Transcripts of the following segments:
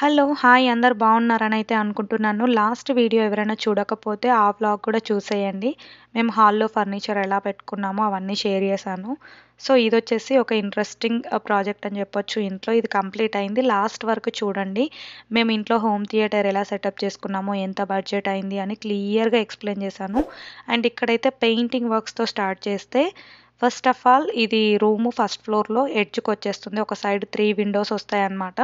Hello hi అందరూ బాగున్నారని అయితే అనుకుంటున్నాను. లాస్ట్ వీడియో ఎవరైనా చూడకపోతే ఆ బ్లాగ్ కూడా చూసేయండి. మేము హాల్లో ఫర్నిచర్ ఎలా పెట్టుకున్నామో అవన్నీ షేర్ చేశాను. సో ఇది వచ్చేసి ఒక ఇంట్రెస్టింగ్ ప్రాజెక్ట్ అని చెప్పొచ్చు. ఇంట్లో ఇది కంప్లీట్ అయింది, లాస్ట్ వరకు చూడండి. మేము ఇంట్లో హోమ్ థియేటర్ ఎలా సెటప్ చేసుకున్నామో, ఎంత బడ్జెట్ అయింది అని క్లియర్గా ఎక్స్ప్లెయిన్ చేశాను. అండ్ ఇక్కడైతే పెయింటింగ్ వర్క్స్తో స్టార్ట్ చేస్తే ఫస్ట్ ఆఫ్ ఆల్ ఇది రూము ఫస్ట్ ఫ్లోర్లో ఎడ్జ్కి వచ్చేస్తుంది. ఒక సైడ్ 3 విండోస్ వస్తాయన్నమాట.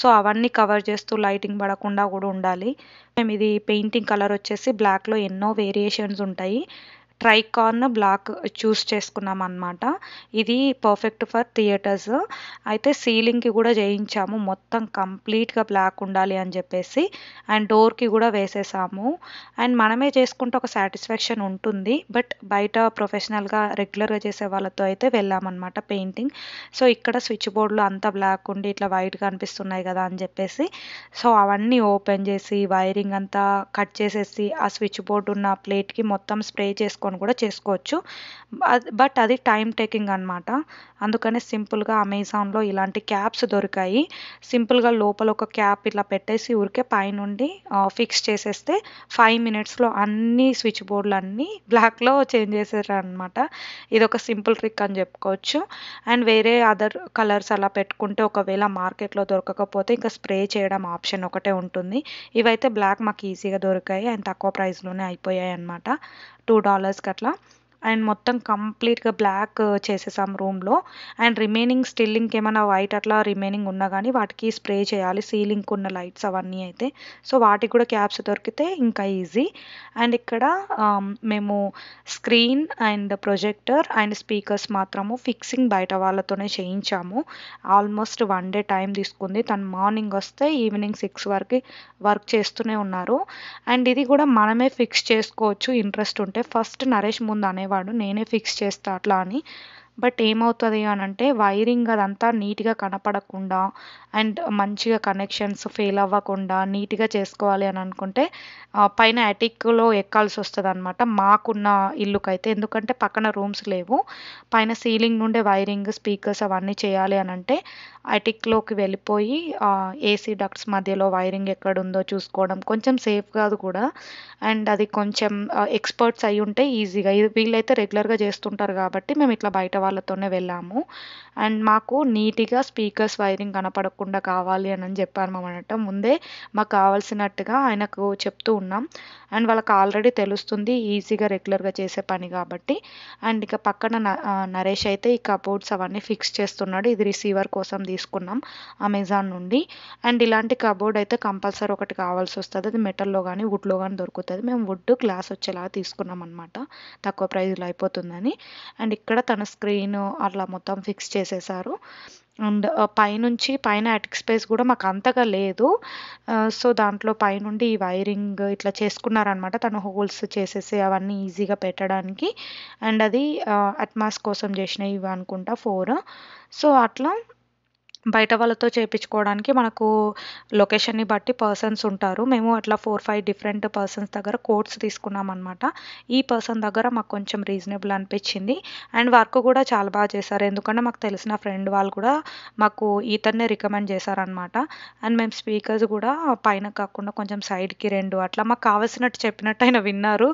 సో అవన్నీ కవర్ చేస్తూ లైటింగ్ పడకుండా కూడా ఉండాలి. మేము ఇది పెయింటింగ్ కలర్ వచ్చేసి బ్లాక్లో ఎన్నో వేరియేషన్స్ ఉంటాయి. ట్రైకార్న్ బ్లాక్ చూస్ చేసుకున్నాం అన్నమాట. ఇది పర్ఫెక్ట్ ఫర్ థియేటర్స్. అయితే సీలింగ్కి కూడా చేయించాము, మొత్తం కంప్లీట్గా బ్లాక్ ఉండాలి అని చెప్పేసి. అండ్ డోర్కి కూడా వేసేసాము. అండ్ మనమే చేసుకుంటే ఒక సాటిస్ఫాక్షన్ ఉంటుంది, బట్ బయట ప్రొఫెషనల్గా రెగ్యులర్గా చేసే వాళ్ళతో అయితే వెళ్ళామన్నమాట పెయింటింగ్. సో ఇక్కడ స్విచ్ బోర్డులో అంతా బ్లాక్ ఉండి ఇట్లా వైట్గా అనిపిస్తున్నాయి కదా అని చెప్పేసి, సో అవన్నీ ఓపెన్ చేసి వైరింగ్ అంతా కట్ చేసేసి ఆ స్విచ్ బోర్డు ఉన్న ప్లేట్కి మొత్తం స్ప్రే చేసుకుంటాం కూడా చేసుకోవచ్చు. బట్ అది టైం టేకింగ్ అన్నమాట. అందుకనే సింపుల్గా అమెజాన్లో ఇలాంటి క్యాప్స్ దొరికాయి. సింపుల్గా లోపల ఒక క్యాప్ ఇట్లా పెట్టేసి ఊరికే పైనుండి ఫిక్స్ చేసేస్తే 5 నిమిషాల్లో అన్ని స్విచ్ బోర్డులు అన్నీ బ్లాక్లో చేంజ్ చేసారు అనమాట. ఇది ఒక సింపుల్ ట్రిక్ అని చెప్పుకోవచ్చు. అండ్ వేరే అదర్ కలర్స్ అలా పెట్టుకుంటే ఒకవేళ మార్కెట్లో దొరకకపోతే ఇంకా స్ప్రే చేయడం ఆప్షన్ ఒకటే ఉంటుంది. ఇవైతే బ్లాక్ మాకు ఈజీగా దొరికాయి అండ్ తక్కువ ప్రైస్లోనే అయిపోయాయి అన్నమాట, $2 అట్లా. అండ్ మొత్తం కంప్లీట్గా బ్లాక్ చేసేసాం రూమ్లో. అండ్ రిమైనింగ్ స్టిల్లింగ్ ఏమైనా వైట్ అట్లా రిమైనింగ్ ఉన్నా కానీ వాటికి స్ప్రే చేయాలి, సీలింగ్కి ఉన్న లైట్స్ అవన్నీ అయితే. సో వాటికి కూడా క్యాప్స్ దొరికితే ఇంకా ఈజీ. అండ్ ఇక్కడ మేము screen and projector and speakers మాత్రము ఫిక్సింగ్ బయట వాళ్ళతోనే చేయించాము. ఆల్మోస్ట్ 1 డే టైం తీసుకుంది. తను మార్నింగ్ వస్తే ఈవినింగ్ 6 వరకు వర్క్ చేస్తూనే ఉన్నారు. అండ్ ఇది కూడా మనమే ఫిక్స్ చేసుకోవచ్చు ఇంట్రెస్ట్ ఉంటే. ఫస్ట్ నరేష్ ముందు అనేవాడు, నేనే ఫిక్స్ చేస్తా అట్లా అని. బట్ ఏమవుతుంది అని అంటే వైరింగ్ అదంతా నీట్గా కనపడకుండా అండ్ మంచిగా కనెక్షన్స్ ఫెయిల్ అవ్వకుండా నీట్గా చేసుకోవాలి అని అనుకుంటే పైన అటిక్లో ఎక్కాల్సి వస్తుంది అనమాట మాకున్న ఇల్లుకైతే. ఎందుకంటే పక్కన రూమ్స్ లేవు. పైన సీలింగ్ నుండే వైరింగ్ స్పీకర్స్ అవన్నీ చేయాలి అని అంటే అటిక్లోకి వెళ్ళిపోయి ఏసీ డక్ట్స్ మధ్యలో వైరింగ్ ఎక్కడుందో చూసుకోవడం కొంచెం సేఫ్ కాదు కూడా. అండ్ అది కొంచెం ఎక్స్పర్ట్స్ అయి ఉంటే ఈజీగా, వీళ్ళైతే రెగ్యులర్గా చేస్తుంటారు కాబట్టి మేము ఇట్లా బయట వాళ్ళతోనే వెళ్ళాము. అండ్ మాకు నీట్గా స్పీకర్స్ వైరింగ్ కనపడకుండా కావాలి అని చెప్పాను అనమాట. ముందే మాకు కావాల్సినట్టుగా ఆయనకు చెప్తూ ఉన్నాం. అండ్ వాళ్ళకి ఆల్రెడీ తెలుస్తుంది, ఈజీగా రెగ్యులర్గా చేసే పని కాబట్టి. అండ్ ఇక పక్కన నరేష్ అయితే ఈ కబోర్డ్స్ అవన్నీ ఫిక్స్ చేస్తున్నాడు. ఇది రిసీవర్ కోసం తీసుకున్నాం అమెజాన్ నుండి. అండ్ ఇలాంటి కబోర్డ్ అయితే కంపల్సరీ ఒకటి కావాల్సి వస్తుంది. అది మెటల్లో కానీ వుడ్లో కానీ దొరుకుతుంది. మేము వుడ్ గ్లాస్ వచ్చేలాగా తీసుకున్నాం అనమాట, తక్కువ ప్రైస్లో అయిపోతుందని. అండ్ ఇక్కడ తన స్క్రీన్ అట్లా మొత్తం ఫిక్స్ చేసేసారు. అండ్ పైనుంచి పైన అటిక్ స్పేస్ కూడా మాకు అంతగా లేదు. సో దాంట్లో పైనుండి ఈ వైరింగ్ ఇట్లా చేసుకున్నారనమాట. తను హోల్స్ చేసేసి అవన్నీ ఈజీగా పెట్టడానికి. అండ్ అది అట్మాస్ కోసం చేసినవి ఇవి అనుకుంటా 4. సో అట్లా బయట వాళ్ళతో చేయించుకోవడానికి మనకు లొకేషన్ని బట్టి పర్సన్స్ ఉంటారు. మేము అట్లా 4-5 డిఫరెంట్ పర్సన్స్ దగ్గర కోట్స్ తీసుకున్నాం అనమాట. ఈ పర్సన్ దగ్గర మాకు కొంచెం రీజనబుల్ అనిపించింది. అండ్ వర్క్ కూడా చాలా బాగా చేశారు. ఎందుకంటే మాకు తెలిసిన ఫ్రెండ్ వాళ్ళు కూడా మాకు ఈతన్నే రికమెండ్ చేశారనమాట. అండ్ మేము స్పీకర్స్ కూడా పైన కాకుండా కొంచెం సైడ్కి 2 అట్లా మాకు కావాల్సినట్టు చెప్పినట్టు ఆయన విన్నారు.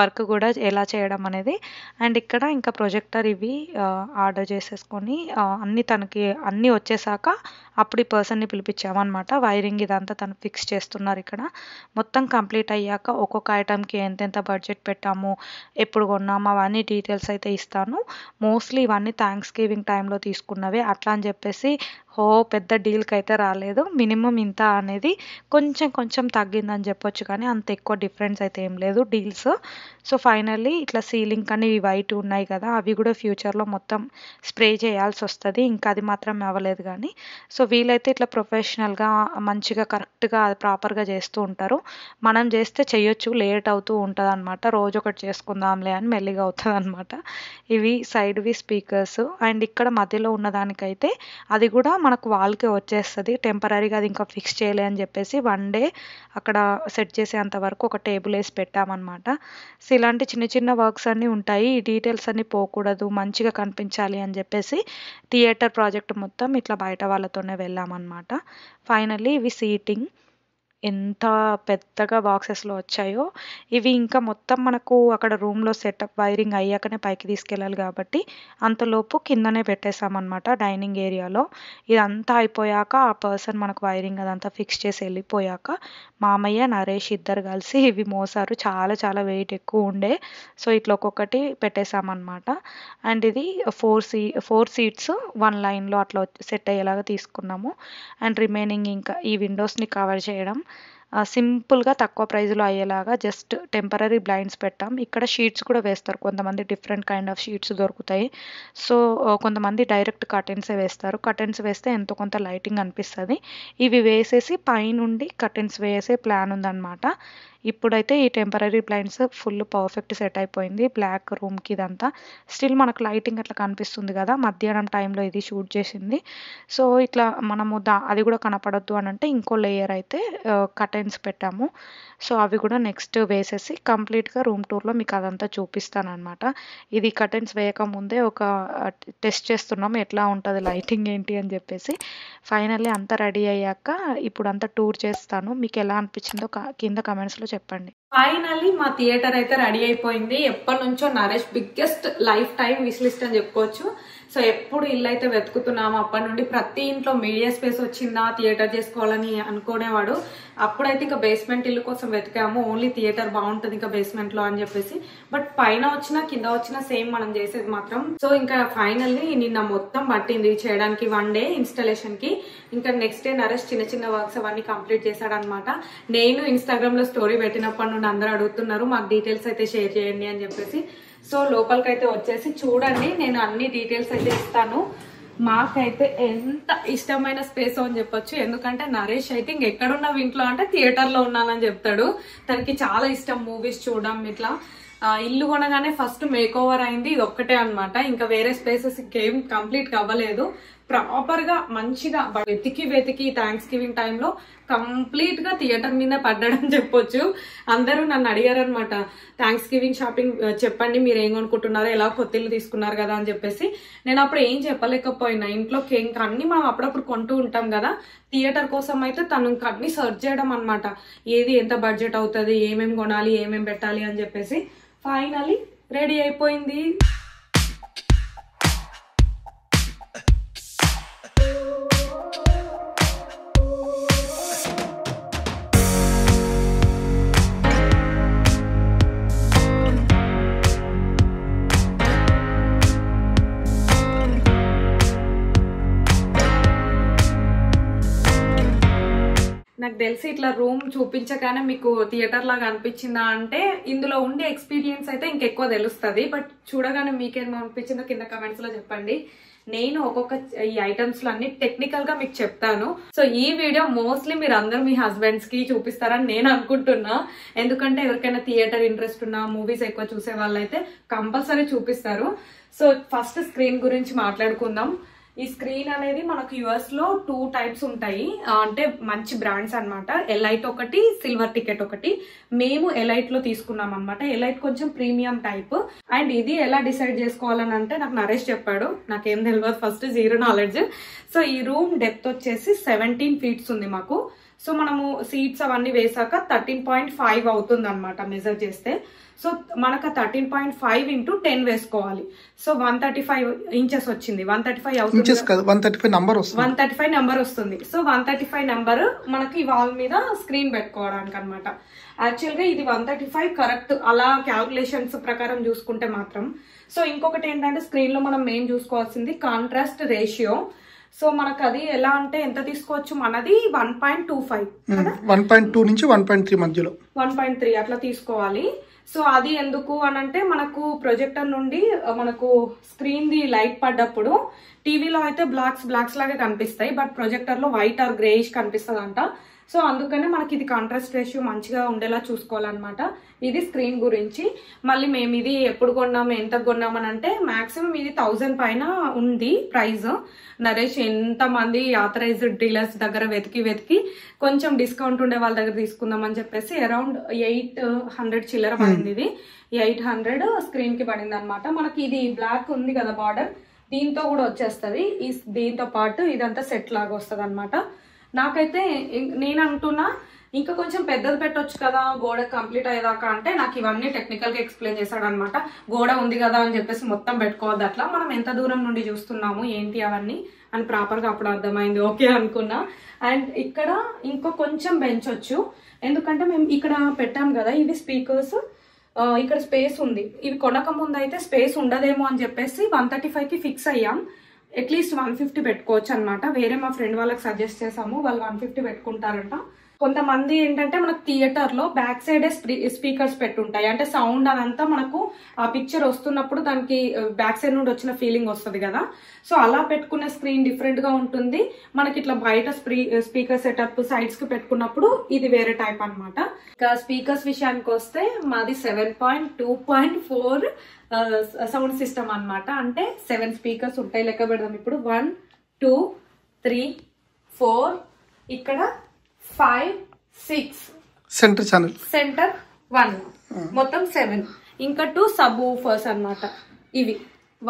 వర్క్ కూడా ఎలా చేయడం అనేది. అండ్ ఇక్కడ ఇంకా ప్రొజెక్టర్ ఇవి ఆర్డర్ చేసేసుకొని అన్నీ తనకి అన్నీ వచ్చే సాక అప్పుడు ఈ పర్సన్ని పిలిపించామన్నమాట. వైరింగ్ ఇదంతా తను ఫిక్స్ చేస్తున్నారు. ఇక్కడ మొత్తం కంప్లీట్ అయ్యాక ఒక్కొక్క ఐటమ్కి ఎంతెంత బడ్జెట్ పెట్టాము, ఎప్పుడు కొన్నాము అవన్నీ డీటెయిల్స్ అయితే ఇస్తాను. మోస్ట్లీ ఇవన్నీ థ్యాంక్స్ గివింగ్ టైంలో తీసుకున్నవే. అట్లా అని చెప్పేసి పెద్ద డీల్కి అయితే రాలేదు. మినిమం ఇంత అనేది కొంచెం కొంచెం తగ్గిందని చెప్పొచ్చు, కానీ అంత ఎక్కువ డిఫరెన్స్ అయితే ఏం లేదు డీల్స్. సో ఫైనల్లీ ఇట్లా సీలింగ్ కానీ ఇవి వైట్ ఉన్నాయి కదా, అవి కూడా ఫ్యూచర్లో మొత్తం స్ప్రే చేయాల్సి వస్తుంది. ఇంకా అది మాత్రం అవ్వలేదు కానీ. సో వీళ్ళైతే ఇట్లా ప్రొఫెషనల్గా మంచిగా కరెక్ట్గా ప్రాపర్గా చేస్తూ ఉంటారు. మనం చేస్తే చేయొచ్చు, లేట్ అవుతూ ఉంటుంది అనమాట. రోజు ఒకటి చేసుకుందాంలే అని మెల్లిగా అవుతుంది అనమాట. ఇవి సైడ్వి స్పీకర్స్. అండ్ ఇక్కడ మధ్యలో ఉన్నదానికైతే అది కూడా మనకు వాల్కే వచ్చేస్తది టెంపరరీగా అది ఇంకా ఫిక్స్ చేయలే అని చెప్పేసి వన్ డే అక్కడ సెట్ చేసేంత వరకు ఒక టేబుల్ వేసి పెట్టామన్నమాట. సో ఇలాంటి చిన్న చిన్న వర్క్స్ అన్నీ ఉంటాయి, డీటెయిల్స్ అన్నీ పోకూడదు, మంచిగా కనిపించాలి అని చెప్పేసి థియేటర్ ప్రాజెక్ట్ మొత్తం ఇట్లా బయట వాళ్ళతోనే వెళ్ళామన్నమాట. ఫైనల్లీ ఇవి సీటింగ్ ఎంత పెద్దగా బాక్సెస్లో వచ్చాయో. ఇవి ఇంకా మొత్తం మనకు అక్కడ రూమ్లో సెటప్ వైరింగ్ అయ్యాకనే పైకి తీసుకెళ్ళాలి కాబట్టి అంతలోపు కిందనే పెట్టేసామన్నమాట డైనింగ్ ఏరియాలో. ఇదంతా అయిపోయాక ఆ పర్సన్ మనకు వైరింగ్ అదంతా ఫిక్స్ చేసి వెళ్ళిపోయాక మామయ్య నరేష్ ఇద్దరు కలిసి ఇవి మోసారు. చాలా చాలా వెయిట్ ఎక్కువ ఉండే. సో ఇట్లా ఒక్కొక్కటి పెట్టేసామన్నమాట. అండ్ ఇది ఫోర్ సీట్స్ వన్ లైన్లో అట్లా సెట్ అయ్యేలాగా తీసుకున్నాము. అండ్ రిమైనింగ్ ఇంకా ఈ విండోస్ని కవర్ చేయడం సింపుల్గా తక్కువ ప్రైజ్లో అయ్యేలాగా జస్ట్ టెంపరరీ బ్లైండ్స్ పెట్టాం. ఇక్కడ షీట్స్ కూడా వేస్తారు, కొంతమంది డిఫరెంట్ కైండ్ ఆఫ్ షీట్స్ దొరుకుతాయి. సో కొంతమంది డైరెక్ట్ కర్టెన్సే వేస్తారు, కర్టెన్స్ వేస్తే ఎంతో కొంత లైటింగ్ అనిపిస్తుంది. ఇవి వేసేసి పైనుండి కర్టెన్స్ వేసే ప్లాన్ ఉందన్నమాట. ఇప్పుడైతే ఈ temporary blinds full perfect set అయిపోయింది బ్లాక్ రూమ్కి. ఇదంతా స్టిల్ మనకు లైటింగ్ అట్లా కనిపిస్తుంది కదా, మధ్యాహ్నం టైంలో ఇది షూట్ చేసింది. సో ఇట్లా మనము అది కూడా కనపడొద్దు అని అంటే ఇంకో లేయర్ అయితే కర్టెన్స్ పెట్టాము. సో అవి కూడా నెక్స్ట్ వేసేసి కంప్లీట్గా రూమ్ టూర్లో మీకు అదంతా చూపిస్తాను అనమాట. ఇది కర్టెన్స్ వేయకముందే ఒక టెస్ట్ చేస్తున్నాం ఎట్లా ఉంటుంది లైటింగ్ ఏంటి అని చెప్పేసి. ఫైనల్లీ అంతా రెడీ అయ్యాక ఇప్పుడు అంతా టూర్ చేస్తాను. మీకు ఎలా అనిపించిందో కింద కమెంట్స్లో చెప్పండి. ఫైనల్లీ మా థియేటర్ అయితే రెడీ అయిపోయింది. ఎప్పటి నుంచో Naresh biggest life time wish list అని చెప్పుకోవచ్చు. సో ఎప్పుడు ఇల్లు అయితే వెతుకుతున్నాము, అప్పటి నుండి ప్రతి ఇంట్లో మీడియా స్పేస్ వచ్చిందా థియేటర్ చేసుకోవాలని అనుకునేవాడు. అప్పుడైతే ఇంకా బేస్మెంట్ ఇల్లు కోసం వెతికాము, ఓన్లీ థియేటర్ బాగుంటుంది ఇంకా బేస్మెంట్ లో అని చెప్పేసి. బట్ పైన వచ్చినా కింద వచ్చినా సేమ్ మనం చేసేది మాత్రం. సో ఇంకా ఫైనల్లీ నిన్న మొత్తం పట్టింది చేయడానికి వన్ డే ఇన్స్టాలేషన్ కి. ఇంకా నెక్స్ట్ డే నరేష్ చిన్న చిన్న వర్క్స్ అవన్నీ కంప్లీట్ చేశాడనమాట. నేను ఇన్స్టాగ్రామ్ లో స్టోరీ పెట్టినప్పటి నుండి అందరూ అడుగుతున్నారు మాకు డీటెయిల్స్ అయితే షేర్ చేయండి అని చెప్పేసి. సో లోపలికైతే వచ్చేసి చూడండి, నేను అన్ని డీటెయిల్స్ అయితే ఇస్తాను. మాకైతే ఎంత ఇష్టమైన స్పేస్ అని చెప్పొచ్చు, ఎందుకంటే నరేష్ అయితే ఇంకెక్కడున్నా ఇంట్లో అంటే థియేటర్ లో ఉన్నానని చెప్తాడు. తనకి చాలా ఇష్టం మూవీస్ చూడడం. ఇట్లా ఇల్లు కొనగానే ఫస్ట్ మేక్ ఓవర్ అయింది ఇది ఒక్కటే అనమాట. ఇంకా వేరే స్పేసెస్ ఇంకేం కంప్లీట్ అవ్వలేదు. ప్రాపర్ గా మంచిగా వెతికి వెతికి థ్యాంక్స్ గివింగ్ టైంలో కంప్లీట్ గా థియేటర్ మీద పడ్డాడని చెప్పొచ్చు. అందరూ నన్ను అడిగారు అనమాట, థ్యాంక్స్ గివింగ్ షాపింగ్ చెప్పండి మీరు ఏం కొనుక్కుంటున్నారో, ఎలా కొత్త ఇల్లు తీసుకున్నారు కదా అని చెప్పేసి. నేను అప్పుడు ఏం చెప్పలేకపోయినా, ఇంట్లో ఇంకా అన్ని మనం అప్పుడప్పుడు కొంటూ ఉంటాం కదా, థియేటర్ కోసం అయితే తను ఇంకా అన్ని సర్చ్ చేయడం అనమాట. ఏది ఎంత బడ్జెట్ అవుతుంది, ఏమేమి కొనాలి, ఏమేమి పెట్టాలి అని చెప్పేసి. ఫైనలీ రెడీ అయిపోయింది. నాకు తెలిసి ఇట్లా రూమ్ చూపించగానే మీకు థియేటర్ లాగా అనిపించిందా అంటే ఇందులో ఉండే ఎక్స్పీరియన్స్ అయితే ఇంకెక్కువ తెలుస్తుంది. బట్ చూడగానే మీకేం అనిపించిందో కింద కమెంట్స్ లో చెప్పండి. నేను ఒక్కొక్క ఈ ఐటమ్స్ లో అన్ని టెక్నికల్ గా మీకు చెప్తాను. సో ఈ వీడియో మోస్ట్లీ మీరు అందరు మీ హస్బెండ్స్ కి చూపిస్తారని నేను అనుకుంటున్నా, ఎందుకంటే ఎవరికైనా థియేటర్ ఇంట్రెస్ట్ ఉన్నా మూవీస్ ఎక్కువ చూసే వాళ్ళైతే కంపల్సరీ చూపిస్తారు. సో ఫస్ట్ స్క్రీన్ గురించి మాట్లాడుకుందాం. ఈ స్క్రీన్ అనేది మనకు యుఎస్ లో 2 టైప్స్ ఉంటాయి, అంటే మంచి బ్రాండ్స్ అనమాట. ఎలైట్ ఒకటి, సిల్వర్ టికెట్ ఒకటి. మేము ఎలైట్ లో తీసుకున్నాం అనమాట. ఎలైట్ కొంచెం ప్రీమియం టైప్. అండ్ ఇది ఎలా డిసైడ్ చేసుకోవాలని అంటే నాకు నరేష్ చెప్పాడు, నాకేం తెలియదు ఫస్ట్, జీరో నాలెడ్జ్. సో ఈ రూమ్ డెప్త్ వచ్చేసి 17 ఫీట్స్ ఉంది మాకు. సో మనము సీట్స్ అవన్నీ వేసాక 13.5 అవుతుంది అనమాట మెజర్ చేస్తే. సో మనకు 13.5 × 10 వేసుకోవాలి. సో 135 ఇంచెస్ వచ్చింది. 135 అవుతుంది, 135 నెంబర్ వస్తుంది. సో 135 నెంబర్ మనకి వాల్ మీద స్క్రీన్ పెట్టుకోవడానికి అనమాట. యాక్చువల్ గా ఇది 135 కరెక్ట్ అలా క్యాల్కులేషన్స్ ప్రకారం చూసుకుంటే మాత్రం. సో ఇంకొకటి ఏంటంటే స్క్రీన్ లో మనం మెయిన్ చూసుకోవాల్సింది కాంట్రాస్ట్ రేషియో. సో మనకు అది ఎలా అంటే ఎంత తీసుకోవచ్చు, మనది 1.25 నుంచి 1.3 మధ్యలో 1.3 అట్లా తీసుకోవాలి. సో అది ఎందుకు అని అంటే మనకు ప్రొజెక్టర్ నుండి మనకు స్క్రీన్ ది లైట్ పడ్డప్పుడు టీవీలో అయితే బ్లాక్స్ బ్లాక్స్ లాగా కనిపిస్తాయి, బట్ ప్రొజెక్టర్ లో వైట్ ఆర్ గ్రేయిష్ కనిపిస్తుంది అంట. సో అందుకనే మనకి ఇది కాంట్రాస్ట్ రేషియో మంచిగా ఉండేలా చూసుకోవాలన్నమాట. ఇది స్క్రీన్ గురించి. మళ్ళీ మేము ఇది ఎప్పుడు కొన్నాము, ఎంత కొన్నామని అంటే మాక్సిమం ఇది 1000 పైన ఉంది ప్రైస్. నరేష్ ఎంతమంది ఆథరైజ్డ్ డీలర్స్ దగ్గర వెతికి వెతికి కొంచెం డిస్కౌంట్ ఉండే వాళ్ళ దగ్గర తీసుకుందాం అని చెప్పేసి అరౌండ్ 800 చిల్లర పడింది. ఇది 800 స్క్రీన్ కి పడింది అనమాట. మనకి ఇది బ్లాక్ ఉంది కదా బార్డర్, దీంతో కూడా వచ్చేస్తుంది. ఈ దీంతో పాటు ఇదంతా సెట్ లాగా వస్తుంది అనమాట. నాకైతే నేను అంటున్నా ఇంకా కొంచెం పెద్దది పెట్టొచ్చు కదా గోడ కంప్లీట్ అయ్యేదాకా అంటే, నాకు ఇవన్నీ టెక్నికల్ గా ఎక్స్ప్లెయిన్ చేశాడు అనమాట. గోడ ఉంది కదా అని చెప్పేసి మొత్తం పెట్టుకోవద్దు, అట్లా మనం ఎంత దూరం నుండి చూస్తున్నాము ఏంటి అవన్నీ అని ప్రాపర్ గా అప్పుడు అర్థమైంది. ఓకే అనుకున్నా. అండ్ ఇక్కడ ఇంకో కొంచెం పెంచొచ్చు, ఎందుకంటే మేము ఇక్కడ పెట్టాం కదా ఇవి స్పీకర్స్, ఇక్కడ స్పేస్ ఉంది. ఇవి కొనక ముందు అయితే స్పేస్ ఉండదేమో అని చెప్పేసి 135 కి ఫిక్స్ అయ్యాం. అట్లీస్ట్ 150 పెట్టుకోవచ్చు అనమాట. వేరే మా ఫ్రెండ్ వాళ్ళకి సజెస్ట్ చేసాము, వాళ్ళు 150 పెట్టుకుంటారంట. కొంతమంది ఏంటంటే మనకు థియేటర్ లో బ్యాక్ సైడ్ స్పీకర్స్ పెట్టుంటాయి, అంటే సౌండ్ అదంతా మనకు ఆ పిక్చర్ వస్తున్నప్పుడు దానికి బ్యాక్ సైడ్ నుండి వచ్చిన ఫీలింగ్ వస్తుంది కదా. సో అలా పెట్టుకునే స్క్రీన్ డిఫరెంట్ గా ఉంటుంది. మనకి ఇట్లా బయట స్పీకర్ సెటప్ సైడ్స్ కి పెట్టుకున్నప్పుడు ఇది వేరే టైప్ అనమాట. ఇంకా స్పీకర్స్ విషయానికి వస్తే మాది 7.2.4 సౌండ్ సిస్టమ్ అనమాట. అంటే 7 స్పీకర్స్ ఉంటాయి. లెక్క పెడదాం ఇప్పుడు. 1 2 3 4, ఇక్కడ 5 6, సెంటర్ ఛానల్ సెంటర్ 1, మొత్తం 7. ఇంకా 2 సబ్ ఊఫర్స్ అన్నమాట. ఇవి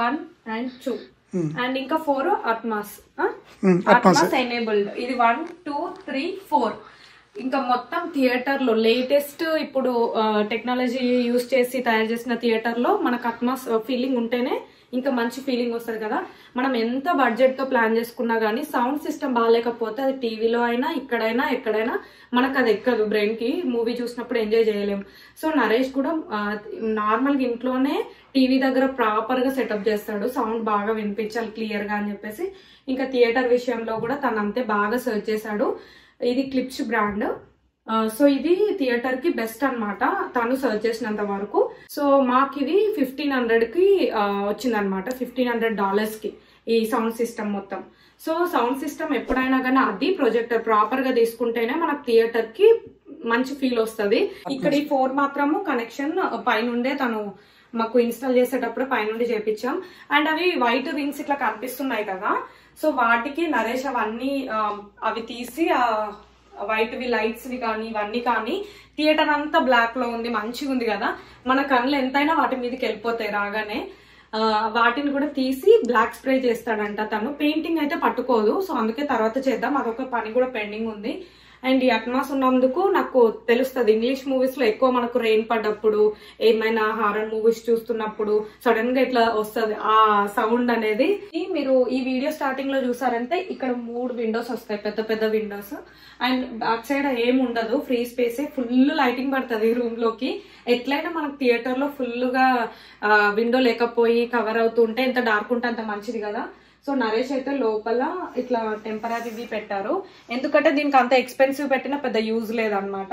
1 and 2 అండ్ ఇంకా 4 అట్మాస్ ఎనేబుల్డ్. ఇది 1 2 3 4. ఇంకా మొత్తం థియేటర్ లో లేటెస్ట్ ఇప్పుడు టెక్నాలజీ యూజ్ చేసి తయారు చేసిన థియేటర్ లో మనకు అట్మాస్ ఫీలింగ్ ఉంటేనే ఇంకా మంచి ఫీలింగ్ వస్తుంది కదా. మనం ఎంత బడ్జెట్ తో ప్లాన్ చేసుకున్నా గానీ సౌండ్ సిస్టమ్ బాగాలేకపోతే అది టీవీలో అయినా ఇక్కడైనా ఎక్కడైనా మనకు అది ఎక్కదు బ్రెయిన్ కి. మూవీ చూసినప్పుడు ఎంజాయ్ చేయలేము. సో నరేష్ కూడా నార్మల్ గా ఇంట్లోనే టీవీ దగ్గర ప్రాపర్ గా సెటప్ చేస్తాడు, సౌండ్ బాగా వినిపించాలి క్లియర్ గా అని చెప్పేసి. ఇంకా థియేటర్ విషయంలో కూడా తను అంతే బాగా సెర్చ్ చేశాడు. ఇది క్లిప్స్ బ్రాండ్. సో ఇది థియేటర్ కి బెస్ట్ అనమాట తను సర్చ్ చేసినంత వరకు. సో మాకు ఇది 1500 కి వచ్చిందనమాట. $1500 కి ఈ సౌండ్ సిస్టమ్ మొత్తం. సో సౌండ్ సిస్టమ్ ఎప్పుడైనా కానీ అది ప్రొజెక్టర్ ప్రాపర్ గా తీసుకుంటేనే మనకు థియేటర్ కి మంచి ఫీల్ వస్తుంది. ఇక్కడ ఈ 4 మాత్రము కనెక్షన్ పైనుండే తను మాకు ఇన్స్టాల్ చేసేటప్పుడు పైనుండి చేపించాం. అండ్ అవి వైట్ రింగ్స్ ఇట్లా కనిపిస్తున్నాయి కదా, సో వాటికి నరేష్ అవన్నీ అవి తీసి వైట్ వి లైట్స్ ని కానీ ఇవన్నీ కానీ థియేటర్ అంతా బ్లాక్ లో ఉంది, మంచిగా ఉంది కదా. మన కళ్ళు ఎంతైనా వాటి మీదకి వెళ్ళిపోతాయి రాగానే. వాటిని కూడా తీసి బ్లాక్ స్ప్రే చేస్తాడంట తను. పెయింటింగ్ అయితే పట్టుకోదు, సో అందుకే తర్వాత చేద్దాం, అదొక పని కూడా పెండింగ్ ఉంది. అండ్ ఈ అట్మాస్ ఉన్నందుకు నాకు తెలుస్తుంది ఇంగ్లీష్ మూవీస్ లో ఎక్కువ మనకు రెయిన్ పడ్డప్పుడు ఏమైనా హారర్ మూవీస్ చూస్తున్నప్పుడు సడన్ గా ఇట్లా వస్తుంది ఆ సౌండ్ అనేది. మీరు ఈ వీడియో స్టార్టింగ్ లో చూసారంటే ఇక్కడ 3 విండోస్ వస్తాయి, పెద్ద పెద్ద విండోస్. అండ్ బ్యాక్ సైడ్ ఏమి ఉండదు, ఫ్రీ స్పేసే. ఫుల్ లైటింగ్ పడుతుంది రూమ్ లోకి. ఎట్లయినా మనకు థియేటర్ లో ఫుల్ గా విండో లేకపోయి కవర్ అవుతూ ఉంటే ఎంత డార్క్ ఉంటే అంత మంచిది కదా. సో నరేష్ అయితే లోపల ఇట్లా టెంపరీ పెట్టారు, ఎందుకంటే దీనికి అంత ఎక్స్పెన్సివ్ పెట్టిన పెద్ద యూజ్ లేదనమాట.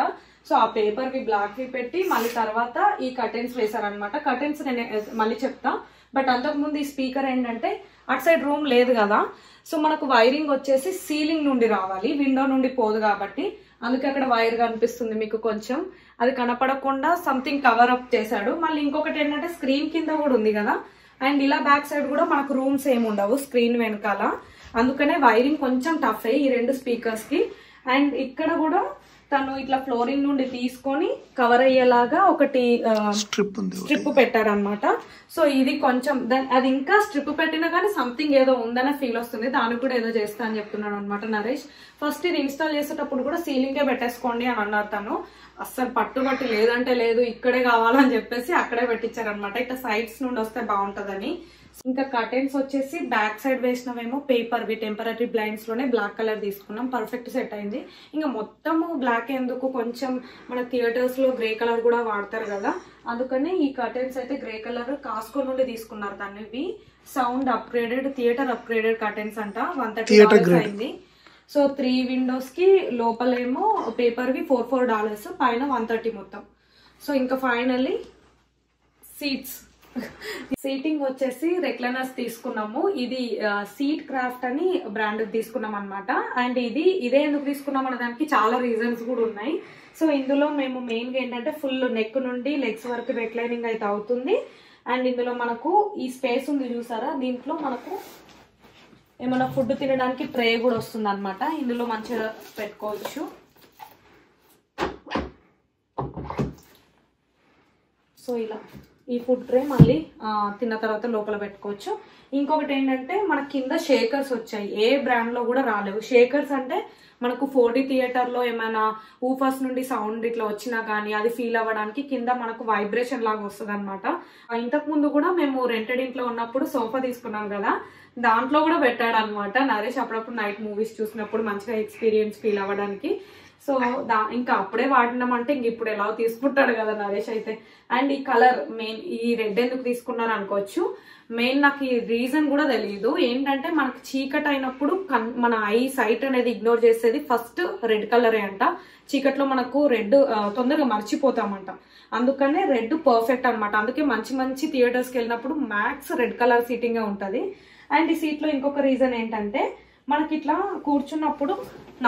సో ఆ పేపర్ వి బ్లాక్ వి పెట్టి మళ్ళీ తర్వాత ఈ కర్టెన్స్ వేశారనమాట. కర్టెన్స్ నేను మళ్ళీ చెప్తా, బట్ అంతకుముందు ఈ స్పీకర్ ఏంటంటే అటు సైడ్ రూమ్ లేదు కదా, సో మనకు వైరింగ్ వచ్చేసి సీలింగ్ నుండి రావాలి, విండో నుండి పోదు కాబట్టి. అందుకే అక్కడ వైర్ కనిపిస్తుంది మీకు కొంచెం, అది కనపడకుండా సంథింగ్ కవర్ అప్ చేశాడు. మళ్ళీ ఇంకొకటి ఏంటంటే స్క్రీన్ కింద కూడా ఉంది కదా. అండ్ ఇలా బ్యాక్ సైడ్ కూడా మనకు రూమ్స్ ఏమి ఉండవు స్క్రీన్ వెనకాల, అందుకనే వైరింగ్ కొంచెం టఫ్ అయ్యి ఈ 2 స్పీకర్స్ కి. అండ్ ఇక్కడ కూడా తను ఇట్లా ఫ్లోరింగ్ నుండి తీసుకొని కవర్ అయ్యేలాగా ఒకటి స్ట్రిప్ పెట్టారనమాట. సో ఇది కొంచెం అది ఇంకా స్ట్రిప్ పెట్టినా కానీ సంథింగ్ ఏదో ఉందనే ఫీల్ వస్తుంది, దానికి కూడా ఏదో చేస్తా అని చెప్తున్నాడు అనమాట నరేష్. ఫస్ట్ ఇది ఇన్స్టాల్ చేసేటప్పుడు కూడా సీలింగ్ కే పెట్టేసుకోండి అని అన్నారు తను. అస్సలు పట్టుబట్టి లేదంటే లేదు ఇక్కడే కావాలని చెప్పేసి అక్కడే పెట్టించారనమాట, ఇట్లా సైడ్స్ నుండి వస్తే బాగుంటదని. ఇంకా కర్టెన్స్ వచ్చేసి బ్యాక్ సైడ్ వేసినవేమో పేపర్ వి టెంపరీ బ్లైండ్స్ లోనే బ్లాక్ కలర్ తీసుకున్నాం, పర్ఫెక్ట్ సెట్ అయింది. ఇంకా మొత్తము బ్లాక్ ఎందుకు, కొంచెం మన థియేటర్స్ లో గ్రే కలర్ కూడా వాడతారు కదా, అందుకనే ఈ కర్టెన్స్ అయితే గ్రే కలర్ కాస్కో నుండి తీసుకున్నారు దాన్ని. ఇవి sound upgraded theatre upgraded curtains అంట, $130 అయింది. సో 3 విండోస్ కి లోపలేమో పేపర్ వి $4 పైన $130 మొత్తం. సో ఇంకా ఫైనల్లీ సీట్స్ సీటింగ్ వచ్చేసి రెక్లనస్ తీసుకున్నాము. ఇది సీట్ క్రాఫ్ట్ అని బ్రాండ్ తీసుకున్నాం అన్నమాట. అండ్ ఇదే ఎందుకు తీసుకున్నాం అన్న దానికి చాలా రీజన్స్ కూడా ఉన్నాయి. సో ఇందులో మేము మెయిన్ గా ఏంటంటే ఫుల్ నెక్ నుండి లెగ్స్ వరకు రెక్లైనింగ్ అయితే అవుతుంది. అండ్ ఇందులో మనకు ఈ స్పేస్ ఉంది చూసారా, దీంట్లో మనకు ఏమైనా ఫుడ్ తినడానికి ట్రే కూడా వస్తుంది అన్నమాట. ఇందులో మంచిగా పెట్టుకోవచ్చు. సో ఇలా ఈ ఫుడ్ ట్రే మళ్ళీ తిన్న తర్వాత లోపల పెట్టుకోవచ్చు. ఇంకొకటి ఏంటంటే మన కింద షేకర్స్ వచ్చాయి, ఏ బ్రాండ్లో కూడా రాలేవు. షేకర్స్ అంటే మనకు 4D థియేటర్లో ఏమైనా ఊఫర్స్ నుండి సౌండ్ ఇట్లా వచ్చినా కానీ అది ఫీల్ అవ్వడానికి కింద మనకు వైబ్రేషన్ లాగా వస్తుంది అనమాట. ఇంతకుముందు కూడా మేము రెంటెడ్ ఇంట్లో ఉన్నప్పుడు సోఫా తీసుకున్నాం కదా, దాంట్లో కూడా పెట్టాడు అనమాట నరేష్ అప్పుడప్పుడు నైట్ మూవీస్ చూసినప్పుడు మంచిగా ఎక్స్పీరియన్స్ ఫీల్ అవ్వడానికి. సో ఇంకా అప్పుడే వాడినామంటే ఇంక ఇప్పుడు ఎలా తీసుకుంటాడు కదా నరేష్ అయితే. అండ్ ఈ కలర్ మెయిన్, ఈ రెడ్ ఎందుకు తీసుకున్నాను అనుకోవచ్చు. మెయిన్ నాకు ఈ రీజన్ కూడా తెలియదు. ఏంటంటే మనకు చీకటి అయినప్పుడు మన ఐ సైట్ అనేది ఇగ్నోర్ చేసేది ఫస్ట్ రెడ్ కలరే అంట. చీకట్లో మనకు రెడ్ తొందరగా మర్చిపోతామంట, అందుకనే రెడ్ పర్ఫెక్ట్ అనమాట. అందుకే మంచి మంచి థియేటర్స్కి వెళ్ళినప్పుడు మ్యాక్స్ రెడ్ కలర్ సీటింగే ఉంటుంది. అండ్ ఈ సీట్లో ఇంకొక రీజన్ ఏంటంటే మనకి ఇట్లా కూర్చున్నప్పుడు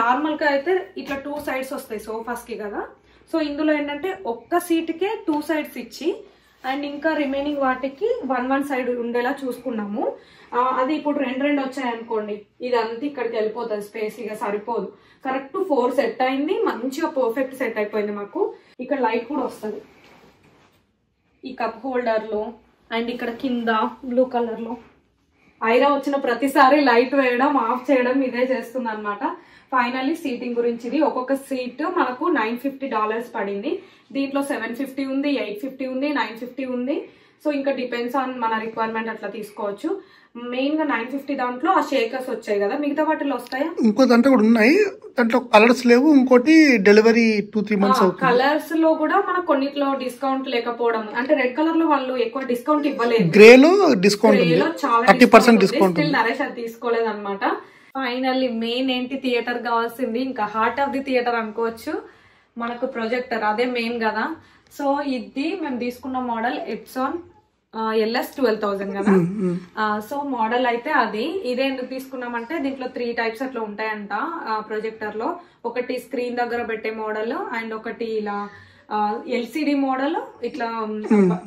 నార్మల్గా అయితే ఇట్లా 2 సైడ్స్ వస్తాయి సోఫాస్కి కదా. సో ఇందులో ఏంటంటే ఒక్క సీట్కే 2 సైడ్స్ ఇచ్చి అండ్ ఇంకా రిమైనింగ్ వాటికి 1 సైడ్ ఉండేలా చూసుకున్నాము. అది ఇప్పుడు 2 వచ్చాయనుకోండి, ఇదంతా ఇక్కడికి వెళ్ళిపోతుంది స్పేసీగా, సరిపోదు. కరెక్ట్ 4 సెట్ అయింది, మంచిగా పర్ఫెక్ట్ సెట్ అయిపోయింది మాకు. ఇక్కడ లైట్ కూడా వస్తుంది ఈ కప్ హోల్డర్లో. అండ్ ఇక్కడ కింద బ్లూ కలర్లో ఐరా వచ్చిన ప్రతిసారి లైట్ వేయడం ఆఫ్ చేయడం ఇదే చేస్తుంది అనమాట. ఫైనల్లీ సీటింగ్ గురించి, ఒక్కొక్క సీట్ మనకు $950 పడింది. దీంట్లో 750 ఉంది, 850 ఉంది, 950 ఉంది. సో ఇంకా డిపెండ్స్ ఆన్ మన రిక్వైర్మెంట్ అట్లా తీసుకోవచ్చు. మెయిన్ గా 950 దాంట్లో ఆ షేకర్స్ వచ్చాయి కదా, మిగతా వాటిలో వస్తాయా ఇంకో దాంట్లో కూడా ఉన్నాయి. దాంట్లో కలర్స్ లేవు, ఇంకోటి డెలివరీ 2-3 months. కలర్స్ లో కూడా మనకు కొన్నిట్లో డిస్కౌంట్ లేకపోవడం, అంటే రెడ్ కలర్ లో వాళ్ళు ఎక్కువ డిస్కౌంట్ ఇవ్వలేదు, గ్రే లో డిస్కౌంట్ చాలా 30% డిస్కౌంట్ నరేష్ అది తీసుకోలేదు అనమాట. ఫైనల్లీ మెయిన్ ఏంటి థియేటర్ కావాల్సింది, ఇంకా హార్ట్ ఆఫ్ ది థియేటర్ అనుకోవచ్చు మనకు ప్రొజెక్టర్, అదే మెయిన్ కదా. సో ఇది మేము తీసుకున్న మోడల్ ఎప్సాన్ LS 12,000 కదా. సో మోడల్ అయితే అది. ఇదే ఎందుకు తీసుకున్నామంటే దీంట్లో 3 టైప్స్ అట్లా ఉంటాయంట ప్రొజెక్టర్ లో. ఒకటి స్క్రీన్ దగ్గర పెట్టే మోడల్, అండ్ ఒకటి ఇలా LCD మోడల్, ఇట్లా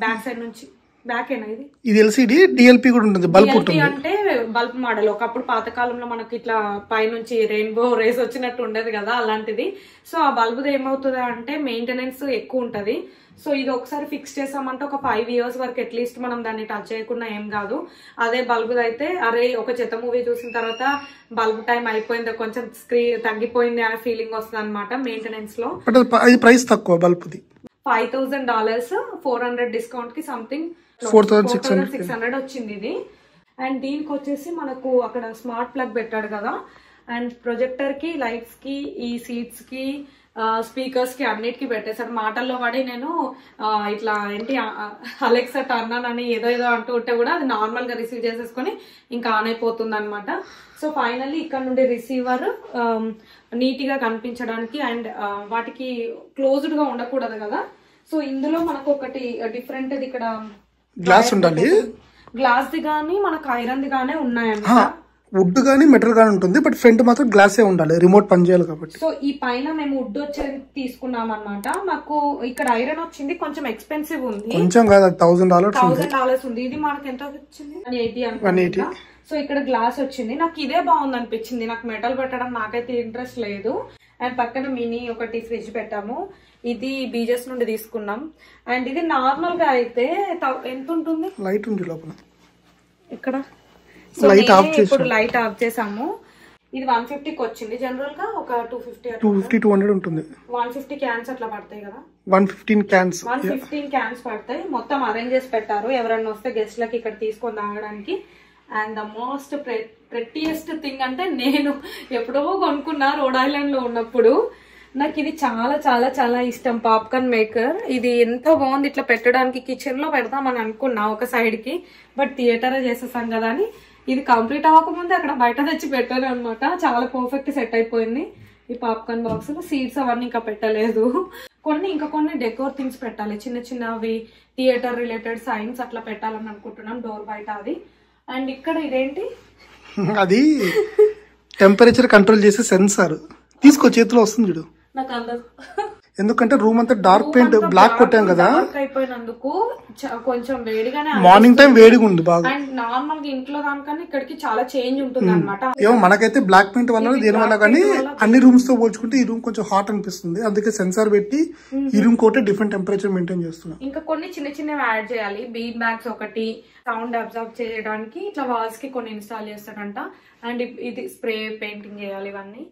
బ్యాక్ సైడ్ నుంచి బ్యాక్ ఏనా ఇది LCD, DLP కూడా ఉంటుంది. DLP అంటే బల్బ్ మోడల్. ఒకప్పుడు పాతకాలంలో మనకి ఇట్లా పైనుంచి రెయిన్బో రేస్ వచ్చినట్టు ఉండేది కదా, అలాంటిది. సో ఆ బల్బ్ ఏమవుతుంది అంటే మెయింటెనెన్స్ ఎక్కువ ఉంటది. సో ఇది ఒకసారి ఫిక్స్ చేసామంటే ఒక 5 years వరకు అట్లీస్ట్ మనం దాన్ని టచ్ చేయకుండా ఏం కాదు. అదే బల్బ్ అయితే అరే ఒక చెత్త మూవీ చూసిన తర్వాత బల్బ్ టైం అయిపోయింది, కొంచెం స్క్రీన్ తగ్గిపోయింది అనే ఫీలింగ్ వస్తుంది అనమాట. మెయింటెనెన్స్ లో ప్రైస్ తక్కువ, బల్బ్ $5,000, 400 డిస్కౌంట్ కి సంథింగ్ 4,600 వచ్చింది ఇది. అండ్ దీనికి వచ్చేసి మనకు అక్కడ స్మార్ట్ ప్లగ్ పెట్టాడు కదా. అండ్ ప్రొజెక్టర్ కి, లైట్స్ కి, ఈ సీట్స్ కి, స్పీకర్స్ కి అన్నిటికీ పెట్టేసారు. మాటల్లో పడి నేను ఇట్లా ఏంటి అలెక్సా టర్న్ అని ఏదో ఏదో అంటూ ఉంటే కూడా అది నార్మల్ గా రిసీవ్ చేసేసుకుని ఇంకా ఆన్ అయిపోతుంది అనమాట. సో ఫైనల్లీ ఇక్కడ నుండి రిసీవర్ నీట్ గా కనిపించడానికి అండ్ వాటికి క్లోజ్డ్ గా ఉండకూడదు కదా. సో ఇందులో మనకు ఒకటి డిఫరెంట్, ఇది ఇక్కడ గ్లాస్ ఉండాలి. గ్లాస్ ది గానీ మనకు ఐరన్ ది గానే ఉన్నాయన్నమాట. వుడ్ గానీ మెటల్ గానీ ఉంటుంది, బట్ ఫ్రంట్ మాత్రం గ్లాసే ఉండాలి, రిమోట్ పని చేయాలి కాబట్టి. సో ఈ పైన మేము వుడ్ వచ్చేది తీసుకున్నాం అనమాట. మాకు ఇక్కడ ఐరన్ వచ్చింది, కొంచెం ఎక్స్పెన్సివ్ ఉంది, కొంచెం కాదు $1,000 ఉంది. ఇది మనకి ఎంత వచ్చింది, 180. సో ఇక్కడ గ్లాస్ వచ్చింది. నాకు ఇదే బాగుంది అనిపించింది, నాకు మెటల్ పెట్టడం నాకైతే ఇంట్రెస్ట్ లేదు. అండ్ పక్కన మినీ ఒకటి ఫ్రిడ్జ్ పెట్టాము, ఇది బీజెస్ నుండి తీసుకున్నాం. అండ్ ఇది నార్మల్ గా అయితే ఎంత ఉంటుంది, లైట్ ఉంది లోపల ఇక్కడ. సో ఇప్పుడు లైట్ ఆఫ్ చేసాము. ఇది 150కి వచ్చింది, జనరల్ గా ఒక 250-200 ఉంటుంది. 150 క్యాన్స్ అట్లా పడతాయి కదా, 115 cans పడతాయి. మొత్తం అరేంజ్ చేసి పెట్టారు ఎవరన్నా వస్తే గెస్ట్ లకి ఇక్కడ తీసుకొని తాగడానికి. And the most prettiest thing అంటే నేను ఎప్పుడో కొనుక్కున్నా రోడ్ ఐలాండ్ లో ఉన్నప్పుడు. నాకు ఇది చాలా చాలా చాలా ఇష్టం, పాప్కార్న్ మేకర్. ఇది ఎంత బాగుంది, ఇట్లా పెట్టడానికి కిచెన్ లో పెడతామని అనుకున్నా ఒక సైడ్ కి, బట్ థియేటర్ చేసేసాం కదా అని ఇది కంప్లీట్ అవ్వకముందే అక్కడ బయట తెచ్చి పెట్టాను అనమాట. చాలా పర్ఫెక్ట్ సెట్ అయిపోయింది ఈ పాప్కార్న్ బాక్స్. సీడ్స్ అవన్నీ ఇంకా పెట్టలేదు. కొన్ని ఇంకా కొన్ని డెకోర్ థింగ్స్ పెట్టాలి, చిన్న చిన్నవి థియేటర్ రిలేటెడ్ సైన్స్ అట్లా పెట్టాలని అనుకుంటున్నాం డోర్ బయట అది. అండ్ ఇక్కడ ఇదేంటి అది టెంపరేచర్ కంట్రోల్ చేసే సెన్సార్ తీసుకో చేతిలో వస్తుంది చూడు. నాకు అందదు ఎందుకంటే రూమ్ అంతా డార్క్ పెయింట్ బ్లాక్ కొట్టాం కదా అయిపోయినందుకు కొంచెం వేడిగానే మార్నింగ్ టైం వేడిగా ఉంది బాగా. అండ్ నార్మల్ గా ఇంట్లో దానికన్నా ఇక్కడికి చాలా చేంజ్ ఉంటుంది అన్నమాట. ఏమో మనకైతే బ్లాక్ పెయింట్ వల్ల దేని వల్ల కానీ అన్ని రూమ్స్ తో పోల్చుకుంటే ఈ రూమ్ కొంచెం హాట్ అనిపిస్తుంది, అందుకే సెన్సార్ పెట్టి ఈ రూమ్ కోటే డిఫరెంట్ టెంపరేచర్ మెయింటైన్ చేస్తున్నాం. ఇంకా కొన్ని చిన్న చిన్నవి యాడ్ చేయాలి, బీడ్ బ్యాగ్స్ ఒకటి సౌండ్ అబ్జర్వ్ చేయడానికి ఇట్లా వాల్స్ కి కొన్ని ఇన్స్టాల్ చేస్తాడంట. అండ్ ఇది స్ప్రే పెయింటింగ్ చేయాలి ఇవన్నీ.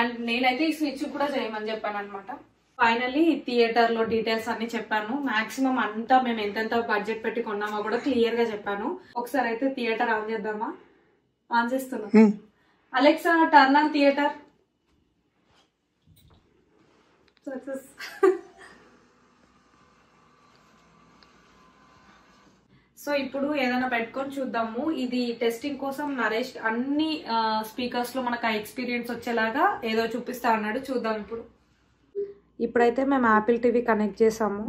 అండ్ నేనైతే ఈ స్విచ్ కూడా చేయమని చెప్పాను అనమాట. ఫైనలీ థియేటర్ లో డీటెయిల్స్ అన్ని చెప్పాను, మాక్సిమం అంతా మేము ఎంతెంత బడ్జెట్ పెట్టి కొన్నామో కూడా క్లియర్ గా చెప్పాను. ఒకసారి అయితే థియేటర్ ఆన్ చేద్దామా? ఆన్ చేస్తున్నాం. Alexa turn on theatre. Success. So ఇప్పుడు ఏదైనా పెట్టుకొని చూద్దాము. ఇది టెస్టింగ్ కోసం నరేష్ అన్ని స్పీకర్స్ లో మనకు ఆ ఎక్స్పీరియన్స్ వచ్చేలాగా ఏదో చూపిస్తా అన్నాడు, చూద్దాం ఇప్పుడు. ఇప్పుడైతే మేము యాపిల్ టీవీ కనెక్ట్ చేసాము.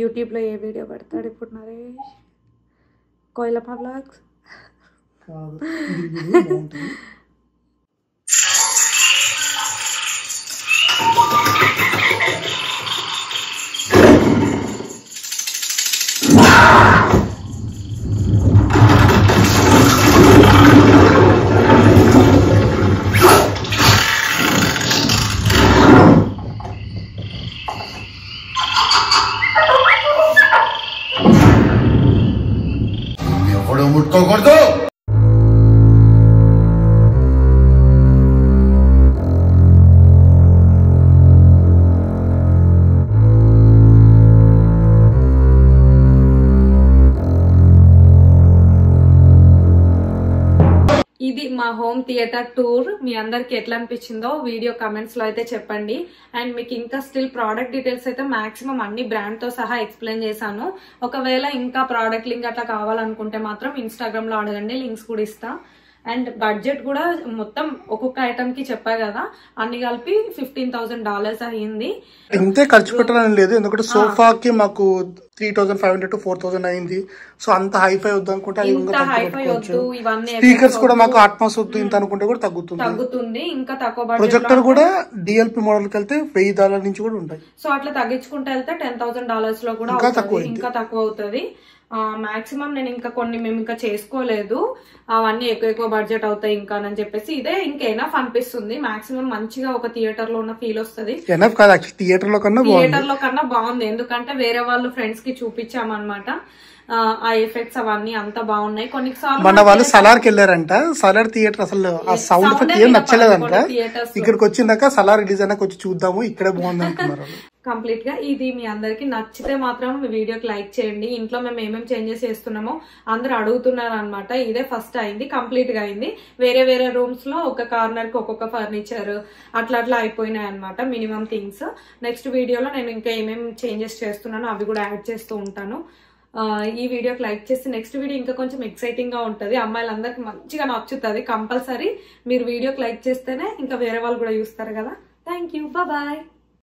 యూట్యూబ్లో ఏ వీడియో పెడతాడు ఇప్పుడు నరేష్? కోయిలమ్మ బ్లాగ్స్. ఇది మా హోమ్ థియేటర్ టూర్. మీ అందరికి ఎట్లా అనిపించిందో వీడియో కమెంట్స్ లో అయితే చెప్పండి. అండ్ మీకు ఇంకా స్టిల్ ప్రోడక్ట్ డీటెయిల్స్ అయితే మాక్సిమం అన్ని బ్రాండ్ తో సహా ఎక్స్ప్లెయిన్ చేశాను. ఒకవేళ ఇంకా ప్రోడక్ట్ లింక్ అట్లా కావాలనుకుంటే మాత్రం ఇన్స్టాగ్రామ్ లో అడగండి, లింక్స్ కూడా ఇస్తా. అండ్ బడ్జెట్ కూడా మొత్తం ఒక్కొక్క ఐటమ్ కి చెప్పా కదా, అన్ని కలిపి $15,000 అయింది. ఇంతే ఖర్చు పెట్టాలని లేదు, ఎందుకంటే సోఫాకి మాకు 3,500 to 4,000 అయింది. సో అంత హైఫై వద్దు అనుకుంటే స్పీకర్స్ కూడా మాకు అట్మాస్ వద్దు ఇంత అనుకుంటే కూడా తగ్గుతుంది. ఇంకా తక్కువ ప్రొజెక్టర్ కూడా DLP మోడల్ కి వెళ్తే $1,000 నుంచి కూడా ఉంటాయి. సో అట్లా తగ్గించుకుంటే వెళ్తే $10,000 లో కూడా ఇంకా తక్కువ అవుతుంది. మాక్సిమం నేను ఇంకా కొన్ని మేము ఇంకా చేసుకోలేదు, అవన్నీ ఎక్కువ బడ్జెట్ అవుతాయి ఇంకా అని చెప్పేసి ఇదే ఇంకా ఎనఫ్ అనిపిస్తుంది. మాక్సిమం మంచిగా ఒక థియేటర్ లో ఉన్న ఫీల్ వస్తుంది, థియేటర్ లో కన్నా బాగుంది. ఎందుకంటే వేరే వాళ్ళు ఫ్రెండ్స్ కి చూపించామన్నమాట, ఆ ఎఫెక్ట్స్ అవన్నీ అంతా బాగున్నాయి. కొన్నిసార్లు మన వాళ్ళు సలార్కి వెళ్ళారంట, సలార్ థియేటర్ అసలు ఆ సౌండ్ ఎఫెక్ట్ ఏం నచ్చలేదంట, ఇక్కడికి వచ్చిందాక సలార్ రిలీజ్ అయినా వచ్చి చూద్దాము ఇక్కడే బాగుంది అంటున్నారు. కంప్లీట్ గా ఇది మీ అందరికి నచ్చితే మాత్రం వీడియోకి లైక్ చేయండి. ఇంట్లో మేము ఏమేమి చేంజెస్ చేస్తున్నామో అందరు అడుగుతున్నారు అనమాట. ఇదే ఫస్ట్ అయింది, కంప్లీట్ గా అయింది. వేరే వేరే రూమ్స్ లో ఒక కార్నర్ కి ఒక్కొక్క ఫర్నిచర్ అట్లా అట్లా అయిపోయినాయి అనమాట మినిమం థింగ్స్. నెక్స్ట్ వీడియోలో నేను ఇంకా ఏమేమి చేంజెస్ చేస్తున్నానో అవి కూడా యాడ్ చేస్తూ ఉంటాను. ఈ వీడియోకి లైక్ చేసి నెక్స్ట్ వీడియో ఇంకా కొంచెం ఎక్సైటింగ్ గా ఉంటుంది, అమ్మాయిలందరికి మంచిగా నచ్చుతుంది. కంపల్సరీ మీరు వీడియోకి లైక్ చేస్తేనే ఇంకా వేరే వాళ్ళు కూడా చూస్తారు కదా. Thank you, bye.